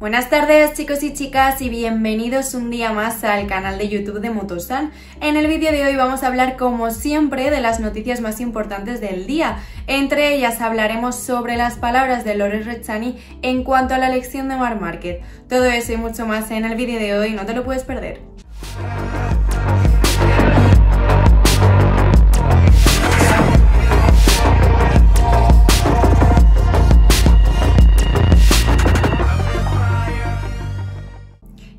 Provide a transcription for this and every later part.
Buenas tardes chicos y chicas y bienvenidos un día más al canal de YouTube de Motosan. En el vídeo de hoy vamos a hablar como siempre de las noticias más importantes del día. Entre ellas hablaremos sobre las palabras de Loris Rezzani en cuanto a la elección de Marc Márquez. Todo eso y mucho más en el vídeo de hoy, no te lo puedes perder.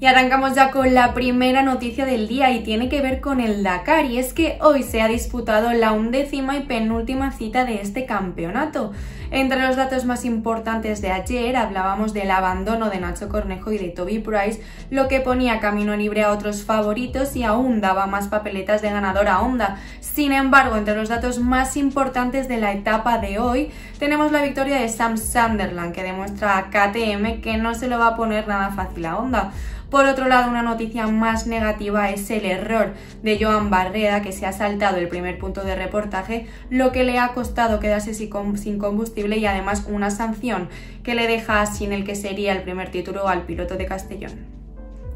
Y arrancamos ya con la primera noticia del día y tiene que ver con el Dakar, y es que hoy se ha disputado la 11ª y penúltima cita de este campeonato. Entre los datos más importantes de ayer hablábamos del abandono de Nacho Cornejo y de Toby Price, lo que ponía camino libre a otros favoritos y aún daba más papeletas de ganador a Honda. Sin embargo, entre los datos más importantes de la etapa de hoy tenemos la victoria de Sam Sunderland, que demuestra a KTM que no se lo va a poner nada fácil a Honda. Por otro lado, una noticia más negativa es el error de Joan Barreda, que se ha saltado el primer punto de reportaje, lo que le ha costado quedarse sin combustible y además una sanción que le deja sin el que sería el primer título al piloto de Castellón.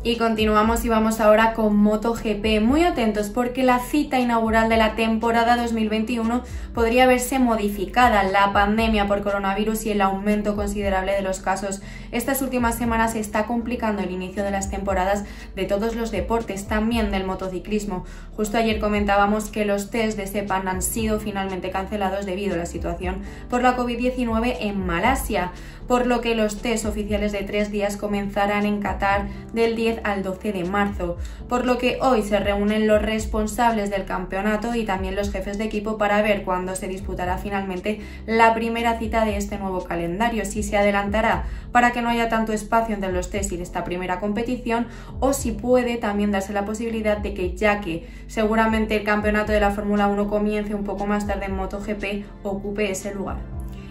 Y continuamos y vamos ahora con MotoGP, muy atentos porque la cita inaugural de la temporada 2021 podría verse modificada. La pandemia por coronavirus y el aumento considerable de los casos estas últimas semanas está complicando el inicio de las temporadas de todos los deportes, también del motociclismo. Justo ayer comentábamos que los test de Sepang han sido finalmente cancelados debido a la situación por la COVID-19 en Malasia, por lo que los test oficiales de 3 días comenzarán en Qatar del 10 al 12 de marzo, por lo que hoy se reúnen los responsables del campeonato y también los jefes de equipo para ver cuándo se disputará finalmente la primera cita de este nuevo calendario, si se adelantará para que no haya tanto espacio entre los test y esta primera competición, o si puede también darse la posibilidad de que, ya que seguramente el campeonato de la Fórmula 1 comience un poco más tarde en MotoGP, ocupe ese lugar.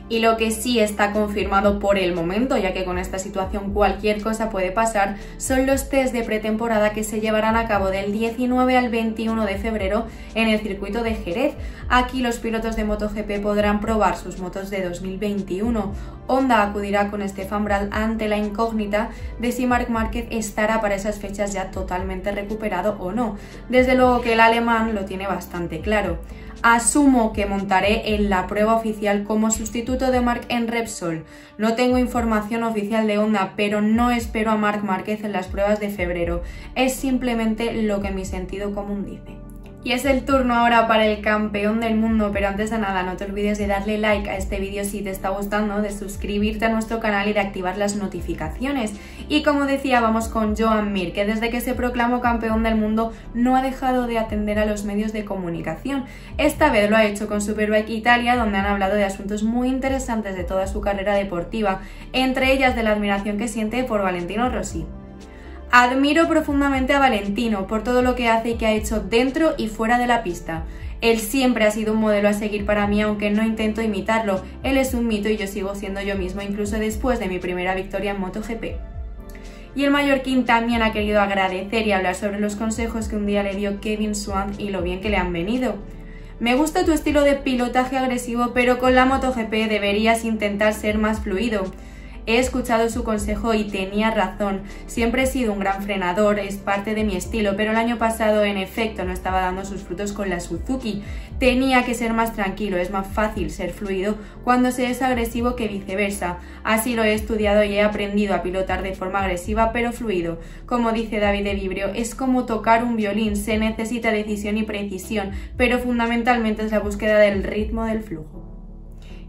Y lo que sí está confirmado por el momento, ya que con esta situación cualquier cosa puede pasar, son los test de pretemporada que se llevarán a cabo del 19 al 21 de febrero en el circuito de Jerez. Aquí los pilotos de MotoGP podrán probar sus motos de 2021. Honda acudirá con Stefan Bradl ante la incógnita de si Marc Márquez estará para esas fechas ya totalmente recuperado o no. Desde luego que el alemán lo tiene bastante claro. Asumo que montaré en la prueba oficial como sustituto de Marc en Repsol. No tengo información oficial de Honda, pero no espero a Marc Márquez en las pruebas de febrero. Es simplemente lo que mi sentido común dice. Y es el turno ahora para el campeón del mundo, pero antes de nada no te olvides de darle like a este vídeo si te está gustando, de suscribirte a nuestro canal y de activar las notificaciones. Y como decía, vamos con Joan Mir, que desde que se proclamó campeón del mundo no ha dejado de atender a los medios de comunicación. Esta vez lo ha hecho con Superbike Italia, donde han hablado de asuntos muy interesantes de toda su carrera deportiva, entre ellas de la admiración que siente por Valentino Rossi. Admiro profundamente a Valentino por todo lo que hace y que ha hecho dentro y fuera de la pista. Él siempre ha sido un modelo a seguir para mí, aunque no intento imitarlo. Él es un mito y yo sigo siendo yo mismo, incluso después de mi primera victoria en MotoGP. Y el mallorquín también ha querido agradecer y hablar sobre los consejos que un día le dio Kevin Swan y lo bien que le han venido. Me gusta tu estilo de pilotaje agresivo, pero con la MotoGP deberías intentar ser más fluido. He escuchado su consejo y tenía razón, siempre he sido un gran frenador, es parte de mi estilo, pero el año pasado en efecto no estaba dando sus frutos con la Suzuki. Tenía que ser más tranquilo, es más fácil ser fluido cuando se es agresivo que viceversa. Así lo he estudiado y he aprendido a pilotar de forma agresiva pero fluido. Como dice David de Vibrio, es como tocar un violín, se necesita decisión y precisión, pero fundamentalmente es la búsqueda del ritmo del flujo.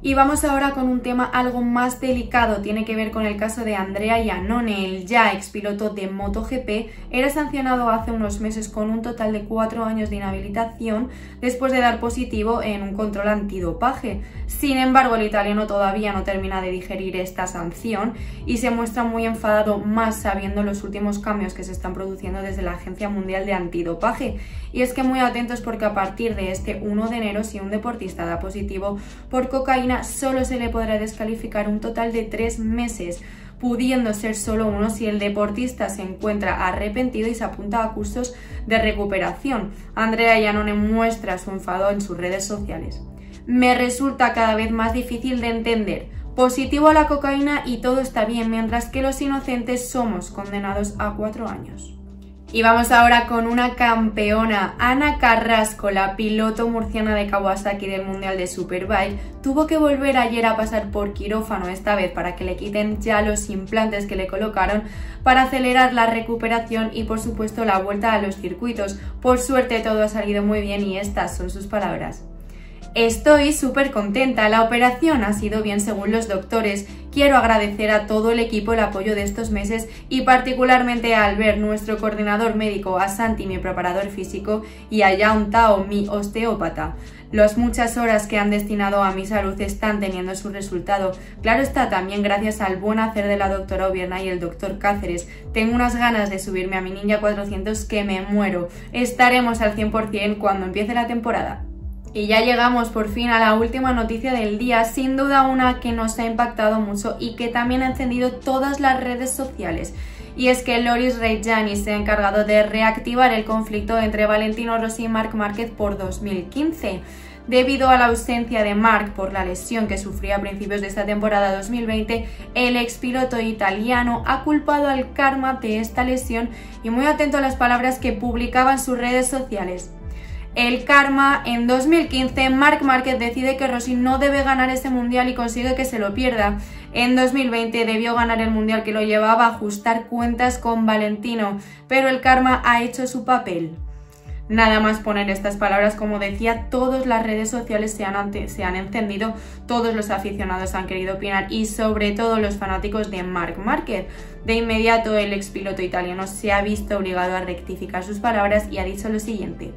Y vamos ahora con un tema algo más delicado, tiene que ver con el caso de Andrea Iannone, el ya expiloto de MotoGP, era sancionado hace unos meses con un total de 4 años de inhabilitación después de dar positivo en un control antidopaje. Sin embargo, el italiano todavía no termina de digerir esta sanción y se muestra muy enfadado, más sabiendo los últimos cambios que se están produciendo desde la Agencia Mundial de Antidopaje. Y es que muy atentos porque a partir de este 1 de enero, si un deportista da positivo por cocaína, solo se le podrá descalificar un total de 3 meses, pudiendo ser solo uno si el deportista se encuentra arrepentido y se apunta a cursos de recuperación. Andrea Iannone muestra su enfado en sus redes sociales. Me resulta cada vez más difícil de entender. Positivo a la cocaína y todo está bien, mientras que los inocentes somos condenados a 4 años. Y vamos ahora con una campeona. Ana Carrasco, la piloto murciana de Kawasaki del Mundial de Superbike, tuvo que volver ayer a pasar por quirófano, esta vez para que le quiten ya los implantes que le colocaron para acelerar la recuperación y por supuesto la vuelta a los circuitos. Por suerte todo ha salido muy bien y estas son sus palabras. Estoy súper contenta, la operación ha sido bien según los doctores. Quiero agradecer a todo el equipo el apoyo de estos meses y particularmente a Albert, nuestro coordinador médico, a Santi, mi preparador físico, y a Jauntao, mi osteópata. Las muchas horas que han destinado a mi salud están teniendo su resultado. Claro está, también gracias al buen hacer de la doctora Obierna y el doctor Cáceres. Tengo unas ganas de subirme a mi Ninja 400 que me muero. Estaremos al 100% cuando empiece la temporada. Y ya llegamos por fin a la última noticia del día, sin duda una que nos ha impactado mucho y que también ha encendido todas las redes sociales. Y es que Loris Reggiani se ha encargado de reactivar el conflicto entre Valentino Rossi y Marc Márquez por 2015. Debido a la ausencia de Marc por la lesión que sufría a principios de esta temporada 2020, el expiloto italiano ha culpado al karma de esta lesión y muy atento a las palabras que publicaba en sus redes sociales. El karma. En 2015, Marc Márquez decide que Rossi no debe ganar este mundial y consigue que se lo pierda. En 2020 debió ganar el mundial que lo llevaba a ajustar cuentas con Valentino, pero el karma ha hecho su papel. Nada más poner estas palabras, como decía, todas las redes sociales se han encendido, todos los aficionados han querido opinar y sobre todo los fanáticos de Marc Márquez. De inmediato el expiloto italiano se ha visto obligado a rectificar sus palabras y ha dicho lo siguiente.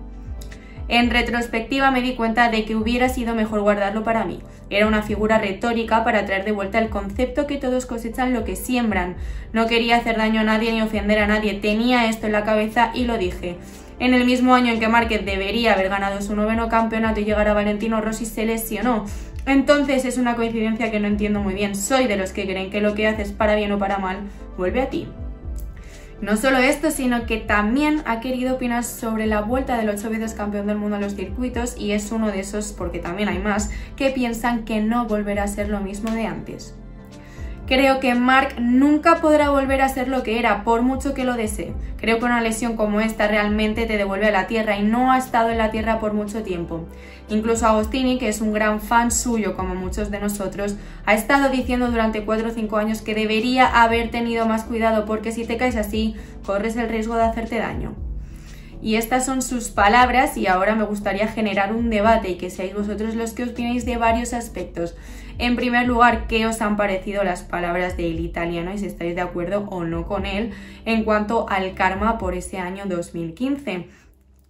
En retrospectiva me di cuenta de que hubiera sido mejor guardarlo para mí. Era una figura retórica para traer de vuelta el concepto que todos cosechan lo que siembran. No quería hacer daño a nadie ni ofender a nadie, tenía esto en la cabeza y lo dije. En el mismo año en que Márquez debería haber ganado su 9º campeonato y llegar a Valentino Rossi, se lesionó. Entonces es una coincidencia que no entiendo muy bien. Soy de los que creen que lo que haces para bien o para mal vuelve a ti. No solo esto, sino que también ha querido opinar sobre la vuelta del 8 veces campeón del mundo a los circuitos, y es uno de esos, porque también hay más, que piensan que no volverá a ser lo mismo de antes. Creo que Marc nunca podrá volver a ser lo que era, por mucho que lo desee. Creo que una lesión como esta realmente te devuelve a la tierra y no ha estado en la tierra por mucho tiempo. Incluso Agostini, que es un gran fan suyo como muchos de nosotros, ha estado diciendo durante 4 o 5 años que debería haber tenido más cuidado porque si te caes así, corres el riesgo de hacerte daño. Y estas son sus palabras y ahora me gustaría generar un debate y que seáis vosotros los que opinéis de varios aspectos. En primer lugar, ¿qué os han parecido las palabras del italiano y si estáis de acuerdo o no con él en cuanto al karma por ese año 2015?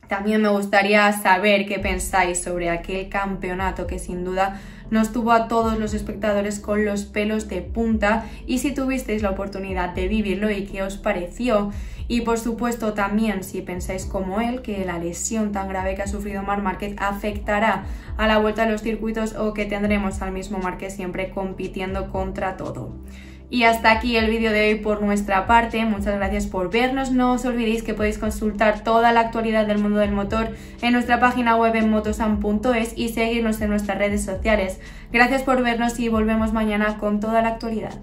También me gustaría saber qué pensáis sobre aquel campeonato que sin duda nos tuvo a todos los espectadores con los pelos de punta y si tuvisteis la oportunidad de vivirlo y qué os pareció. Y por supuesto también si pensáis como él que la lesión tan grave que ha sufrido Marc Márquez afectará a la vuelta a los circuitos o que tendremos al mismo Márquez siempre compitiendo contra todo. Y hasta aquí el vídeo de hoy por nuestra parte, muchas gracias por vernos, no os olvidéis que podéis consultar toda la actualidad del mundo del motor en nuestra página web en motosan.es y seguirnos en nuestras redes sociales. Gracias por vernos y volvemos mañana con toda la actualidad.